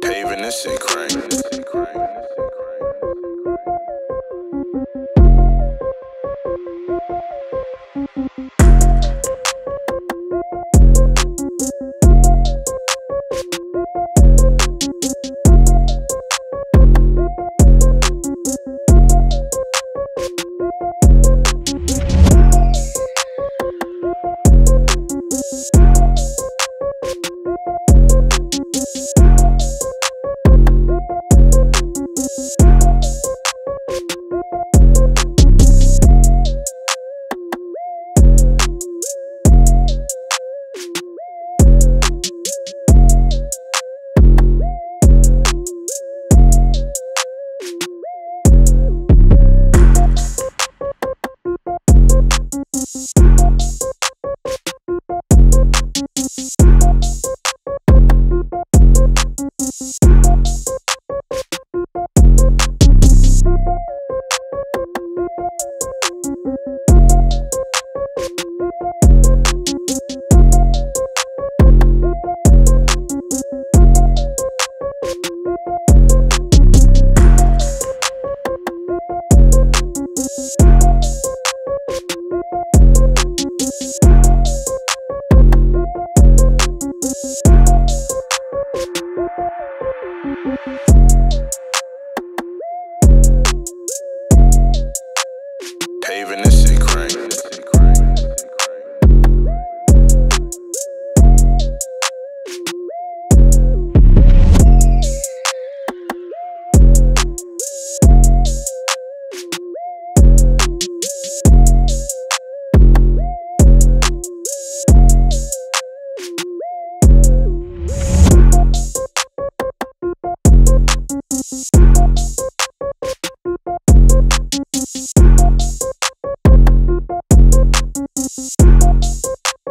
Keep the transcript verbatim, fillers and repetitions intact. Paven this shit crank. Paven this shit crank.